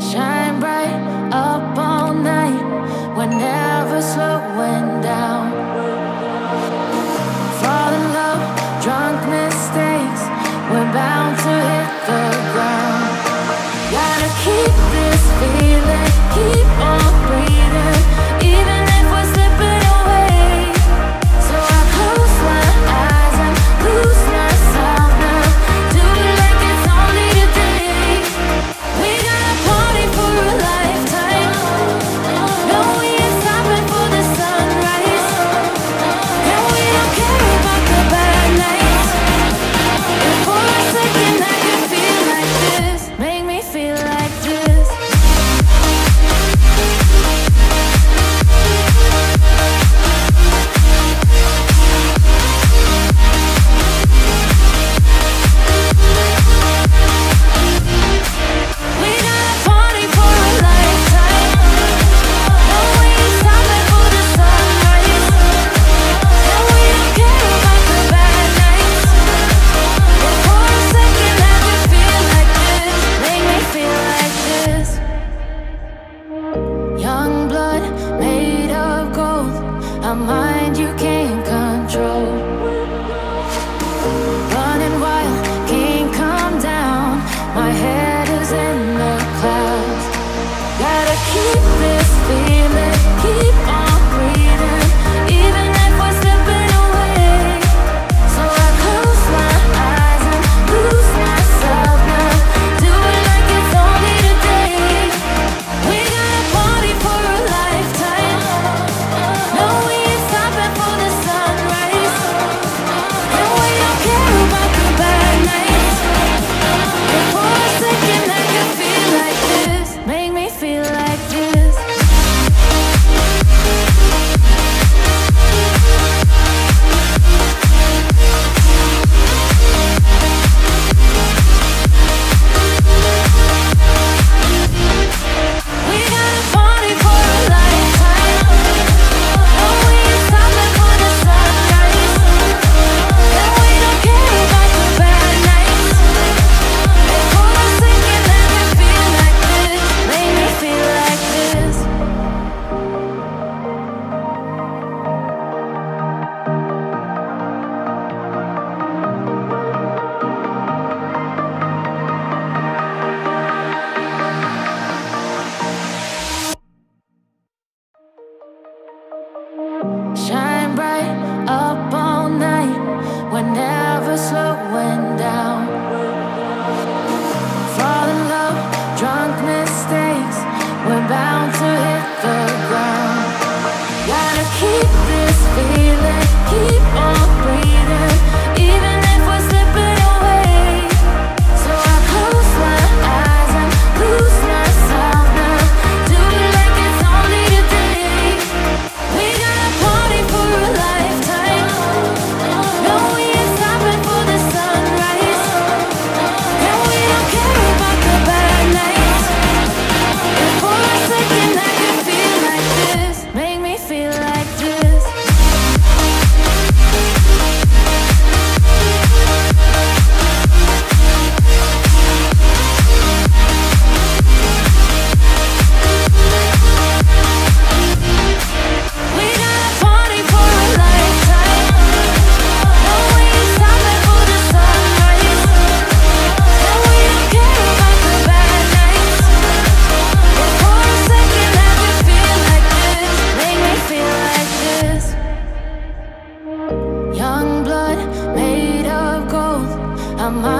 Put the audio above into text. Shine bright up all night, we're never slowing down. Fall in love, drunk mistakes, we're bound to hit the ground. Gotta keep this feeling, keep on breathing, even if we're slipping away. So I close my eyes and lose myself now, do it like it's only a day. We gotta party for a lifetime, no, we ain't stopping for the sunrise. And we don't care about the bad nights, and for a second I can feel like this. Make me feel like this. We gotta party for a lifetime, no, we ain't stopping for the sunrise. And we don't care about the bad nights, and for a second I can feel like this. Make me feel like this. Young blood made of gold, a mind you can't control. Running wild, can't come down, my head is in the clouds. Gotta keep this feeling, keep on breathing, even if we're slipping away. So I close my eyes and lose myself now, do it like it's only today. We gotta party for a lifetime, no, we ain't stopping for the sunrise. And we don't care about the bad nights, and for a second I can feel like this. Make me feel like this. We gotta party for a lifetime, no, we ain't stopping for the sunrise. And we don't care about the bad nights, and for a second I can feel like this. Make me feel like this. Shine bright up all night, we're never slowing down. Fall in love, drunk mistakes, we're bound to hit the ground. Gotta keep this feeling, keep on breathing, even if we're slipping away. So I close my eyes and lose myself now, do it like it's only a day. We gotta party for a lifetime, no, we ain't stopping for the sunrise. And we don't care about the bad nights, and for a second I can feel like this. Make me feel like this. We gotta party for a lifetime, no, we ain't stopping for the sunrise. And we don't care about the bad nights, and for a second I can feel like this. Make me feel like this. Young blood made of gold, a mind